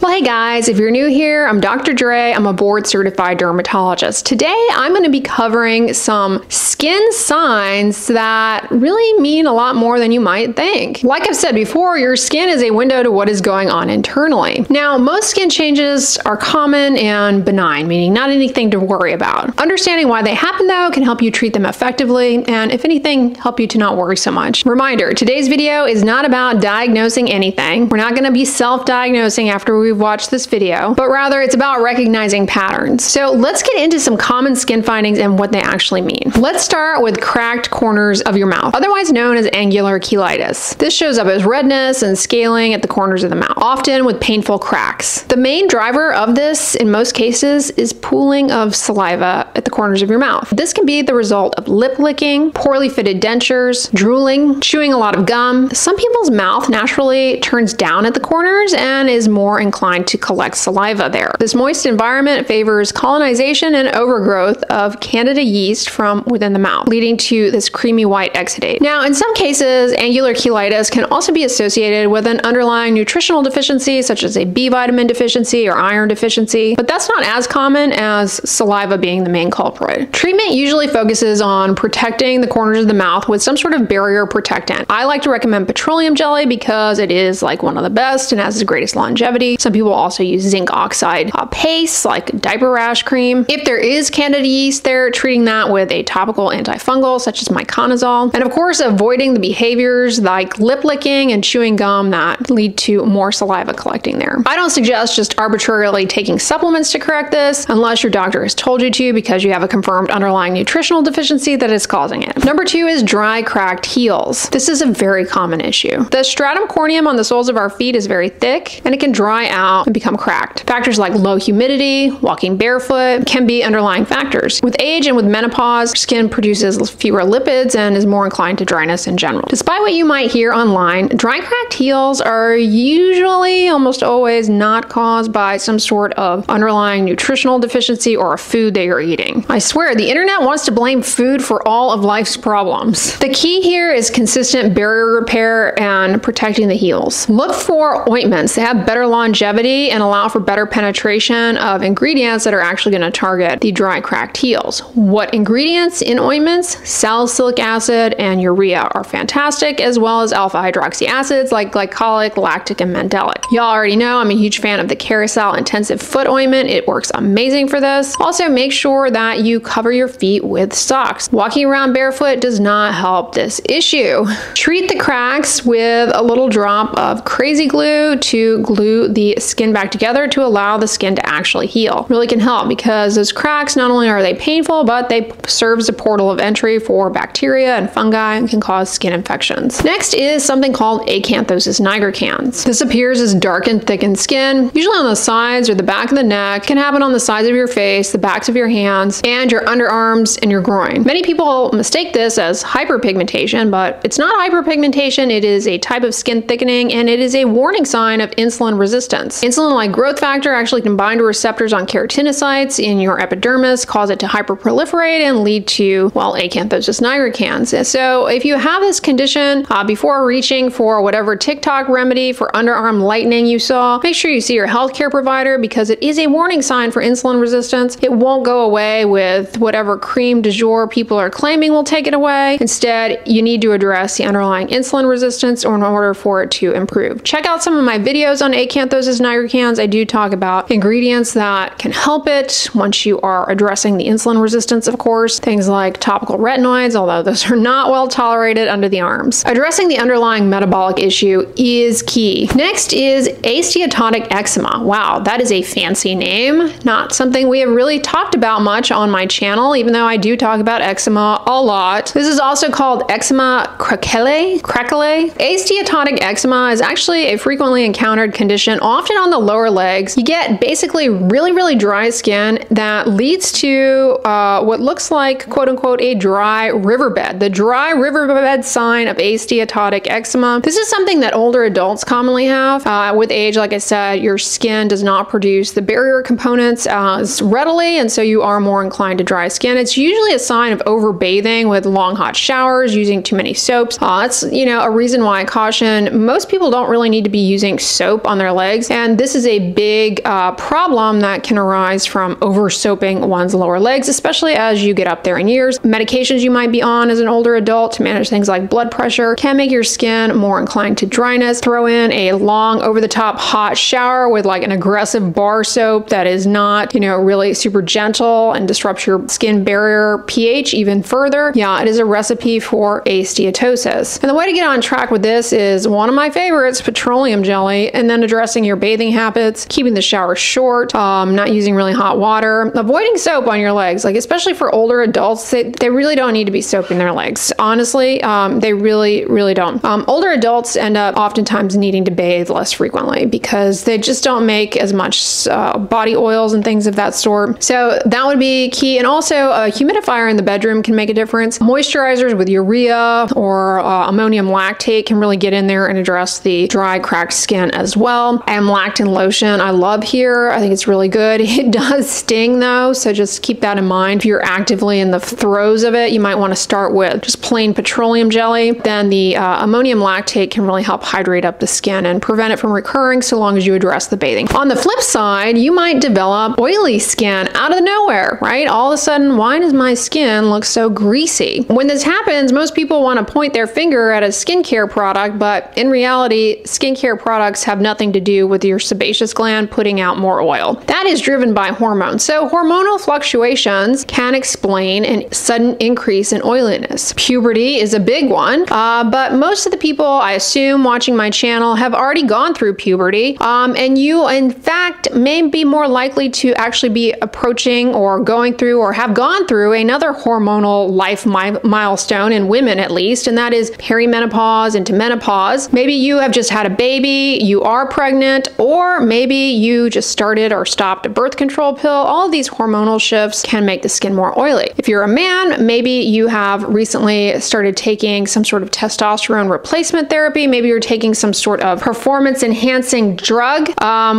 Well, hey guys, if you're new here, I'm Dr. Dray. I'm a board-certified dermatologist. Today, I'm going to be covering some skin signs that really mean a lot more than you might think. Like I've said before, your skin is a window to what is going on internally. Now, most skin changes are common and benign, meaning not anything to worry about. Understanding why they happen, though, can help you treat them effectively and, if anything, help you to not worry so much. Reminder, today's video is not about diagnosing anything. We're not going to be self-diagnosing after we've watched this video, but rather it's about recognizing patterns. So let's get into some common skin findings and what they actually mean. Let's start with cracked corners of your mouth, otherwise known as angular cheilitis. This shows up as redness and scaling at the corners of the mouth, often with painful cracks. The main driver of this in most cases is pooling of saliva at the corners of your mouth. This can be the result of lip licking, poorly fitted dentures, drooling, chewing a lot of gum. Some people's mouth naturally turns down at the corners and is more inclined to collect saliva there. This moist environment favors colonization and overgrowth of candida yeast from within the mouth, leading to this creamy white exudate. Now, in some cases, angular cheilitis can also be associated with an underlying nutritional deficiency, such as a B vitamin deficiency or iron deficiency, but that's not as common as saliva being the main culprit. Treatment usually focuses on protecting the corners of the mouth with some sort of barrier protectant. I like to recommend petroleum jelly because it is like one of the best and has the greatest longevity. Some people also use zinc oxide paste like diaper rash cream. If there is candida yeast there, treating that with a topical antifungal such as myconazole. And of course, avoiding the behaviors like lip licking and chewing gum that lead to more saliva collecting there. I don't suggest just arbitrarily taking supplements to correct this unless your doctor has told you to because you have a confirmed underlying nutritional deficiency that is causing it. Number 2 is dry, cracked heels. This is a very common issue. The stratum corneum on the soles of our feet is very thick and it can dry out and become cracked. Factors like low humidity, walking barefoot can be underlying factors. With age and with menopause, skin produces fewer lipids and is more inclined to dryness in general. Despite what you might hear online, dry, cracked heels are usually, almost always, not caused by some sort of underlying nutritional deficiency or a food that you're eating. I swear, the internet wants to blame food for all of life's problems. The key here is consistent barrier repair and protecting the heels. Look for ointments that have better longevity and allow for better penetration of ingredients that are actually going to target the dry, cracked heels. What ingredients in ointments? Salicylic acid and urea are fantastic, as well as alpha hydroxy acids like glycolic, lactic, and mandelic. Y'all already know I'm a huge fan of the Kerasal intensive foot ointment. It works amazing for this. Also, make sure that you cover your feet with socks. Walking around barefoot does not help this issue. Treat the cracks with a little drop of crazy glue to glue the skin back together to allow the skin to actually heal. Really can help because those cracks, not only are they painful, but they serve as a portal of entry for bacteria and fungi and can cause skin infections. Next is something called acanthosis nigricans. This appears as dark and thickened skin, usually on the sides or the back of the neck, can happen on the sides of your face, the backs of your hands, and your underarms and your groin. Many people mistake this as hyperpigmentation, but it's not hyperpigmentation. It is a type of skin thickening and it is a warning sign of insulin resistance. Insulin-like growth factor actually can bind to receptors on keratinocytes in your epidermis, cause it to hyperproliferate and lead to, well, acanthosis nigricans. So if you have this condition, before reaching for whatever TikTok remedy for underarm lightening you saw, make sure you see your healthcare provider because it is a warning sign for insulin resistance. It won't go away with whatever cream du jour people are claiming will take it away. Instead, you need to address the underlying insulin resistance in order for it to improve. Check out some of my videos on acanthosis nigricans. I do talk about ingredients that can help it once you are addressing the insulin resistance, of course. Things like topical retinoids, although those are not well tolerated under the arms. Addressing the underlying metabolic issue is key. Next is asteatotic eczema. Wow, that is a fancy name. Not something we have really talked about much on my channel, even though I do talk about eczema a lot. This is also called eczema craquelé. Asteatotic eczema is actually a frequently encountered condition, often on the lower legs. You get basically really dry skin that leads to what looks like, quote unquote, a dry riverbed. The dry riverbed sign of asteatotic eczema. This is something that older adults commonly have. With age, like I said, your skin does not produce the barrier components as readily, and so you are more inclined to dry skin. It's usually a sign of overbathing with long hot showers, using too many soaps. That's a reason why I caution most people don't really need to be using soap on their legs. and this is a big problem that can arise from over-soaping one's lower legs, especially as you get up there in years. Medications you might be on as an older adult to manage things like blood pressure can make your skin more inclined to dryness. Throw in a long, over-the-top hot shower with like an aggressive bar soap that is not, you know, really super gentle and disrupts your skin barrier pH even further. Yeah, it is a recipe for asteatosis. And the way to get on track with this is one of my favorites, petroleum jelly, and then addressing your bathing habits, keeping the shower short, not using really hot water, avoiding soap on your legs. Like, especially for older adults, they really don't need to be soaping their legs. Honestly, they really don't. Older adults end up oftentimes needing to bathe less frequently because they just don't make as much body oils and things of that sort. So that would be key. And also a humidifier in the bedroom can make a difference. Moisturizers with urea or ammonium lactate can really get in there and address the dry, cracked skin as well. Amlactin lotion I love here. I think it's really good. It does sting though, so just keep that in mind. If you're actively in the throes of it, you might want to start with just plain petroleum jelly. Then the ammonium lactate can really help hydrate up the skin and prevent it from recurring so long as you address the bathing. On the flip side, you might develop oily skin out of nowhere, right? All of a sudden, why does my skin look so greasy? When this happens, most people want to point their finger at a skincare product, but in reality, skincare products have nothing to do with your sebaceous gland putting out more oil. That is driven by hormones. So hormonal fluctuations can explain a sudden increase in oiliness. Puberty is a big one, but most of the people I assume watching my channel have already gone through puberty, and you in fact may be more likely to actually be approaching or going through or have gone through another hormonal life milestone in women at least, and that is perimenopause into menopause. Maybe you have just had a baby, you are pregnant, or maybe you just started or stopped a birth control pill. All these hormonal shifts can make the skin more oily. If you're a man, maybe you have recently started taking some sort of testosterone replacement therapy. Maybe you're taking some sort of performance enhancing drug,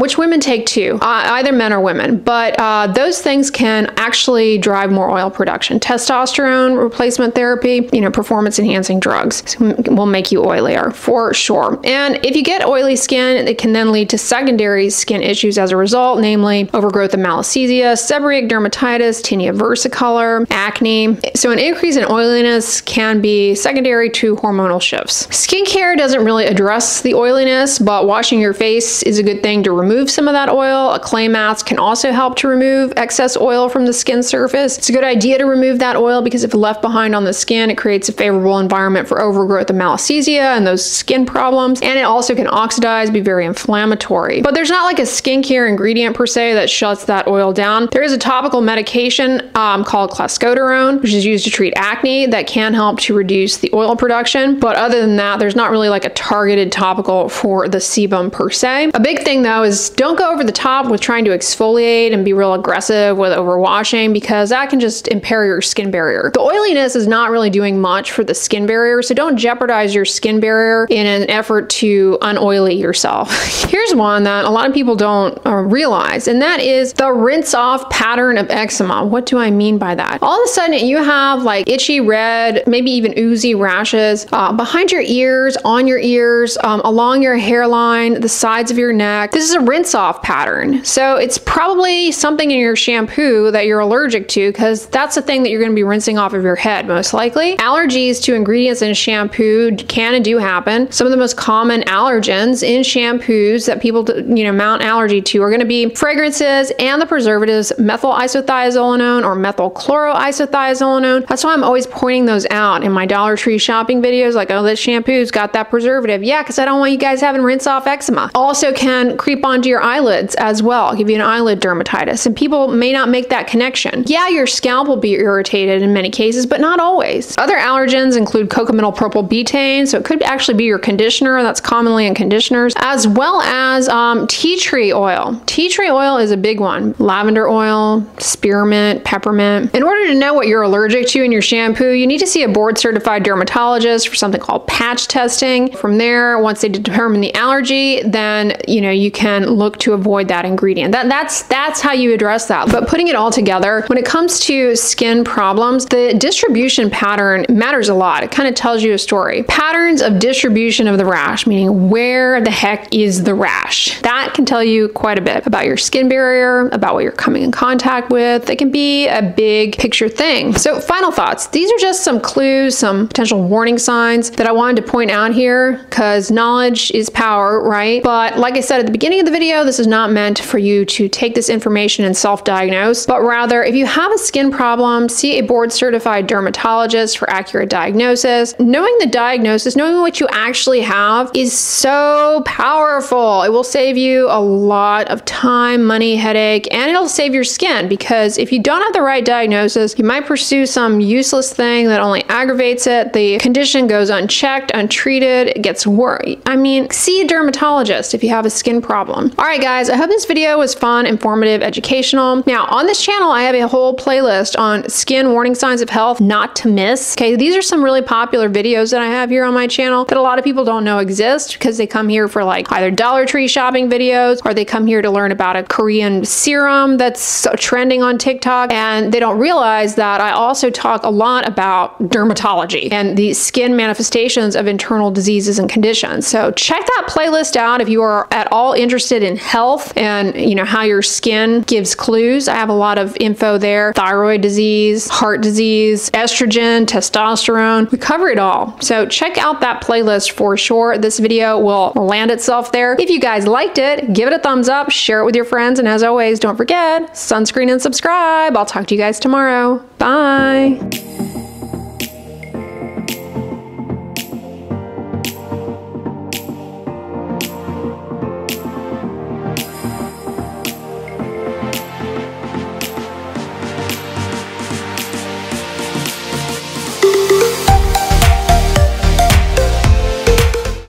which women take too, either men or women, but those things can actually drive more oil production. Testosterone replacement therapy, you know, performance enhancing drugs will make you oilier for sure. And if you get oily skin, it can then lead to secondary skin issues as a result, namely overgrowth of malassezia, seborrheic dermatitis, tinea versicolor, acne. So an increase in oiliness can be secondary to hormonal shifts. Skincare doesn't really address the oiliness, but washing your face is a good thing to remove some of that oil. A clay mask can also help to remove excess oil from the skin surface. It's a good idea to remove that oil because if left behind on the skin, it creates a favorable environment for overgrowth of malassezia and those skin problems. And it also can oxidize, be very inflammatory. But there's not like a skincare ingredient per se that shuts that oil down. There is a topical medication called clascoterone, which is used to treat acne that can help to reduce the oil production. But other than that, there's not really like a targeted topical for the sebum per se. A big thing though is don't go over the top with trying to exfoliate and be real aggressive with overwashing because that can just impair your skin barrier. The oiliness is not really doing much for the skin barrier, so don't jeopardize your skin barrier in an effort to unoily yourself. Here's one that a lot of people don't realize, and that is the rinse off pattern of eczema. What do I mean by that? All of a sudden you have like itchy, red, maybe even oozy rashes behind your ears, on your ears, along your hairline, the sides of your neck. This is a rinse off pattern. So it's probably something in your shampoo that you're allergic to because that's the thing that you're going to be rinsing off of your head most likely. Allergies to ingredients in shampoo can and do happen. Some of the most common allergens in shampoos that people, you know, mount allergy to are going to be fragrances and the preservatives methyl isothiazolinone or methyl chloroisothiazolinone. That's why I'm always pointing those out in my Dollar Tree shopping videos like, oh, this shampoo's got that preservative. Yeah, because I don't want you guys having rinse off eczema. Also can creep onto your eyelids as well, give you an eyelid dermatitis, and people may not make that connection. Yeah, your scalp will be irritated in many cases, but not always. Other allergens include coca purple betaine, so it could actually be your conditioner. That's commonly in conditioners, as well as tea tree oil. Tea tree oil is a big one. Lavender oil, spearmint, peppermint. In order to know what you're allergic to in your shampoo, you need to see a board-certified dermatologist for something called patch testing. From there, once they determine the allergy, then you know you can look to avoid that ingredient. That's how you address that. But putting it all together, when it comes to skin problems, the distribution pattern matters a lot. It kind of tells you a story. Patterns of distribution of the rash, meaning where the heck is the rash? rash. That can tell you quite a bit about your skin barrier, about what you're coming in contact with. It can be a big picture thing. So final thoughts. These are just some clues, some potential warning signs that I wanted to point out here because knowledge is power, right? But like I said at the beginning of the video, this is not meant for you to take this information and self-diagnose, but rather if you have a skin problem, see a board-certified dermatologist for accurate diagnosis. Knowing the diagnosis, knowing what you actually have is so powerful. It will save you a lot of time, money, headache, and it'll save your skin because if you don't have the right diagnosis, you might pursue some useless thing that only aggravates it. The condition goes unchecked, untreated, it gets worse. I mean, see a dermatologist if you have a skin problem. All right, guys, I hope this video was fun, informative, educational. Now, on this channel, I have a whole playlist on skin warning signs of health not to miss. Okay, these are some really popular videos that I have here on my channel that a lot of people don't know exist because they come here for like either Dollar Tree shopping videos or they come here to learn about a Korean serum that's trending on TikTok, and they don't realize that I also talk a lot about dermatology and the skin manifestations of internal diseases and conditions. So check that playlist out if you are at all interested in health and you know how your skin gives clues. I have a lot of info there: thyroid disease, heart disease, estrogen, testosterone. We cover it all. So check out that playlist for sure. This video will land itself there. If you guys liked it, give it a thumbs up, share it with your friends, and as always, don't forget sunscreen and subscribe. I'll talk to you guys tomorrow. Bye.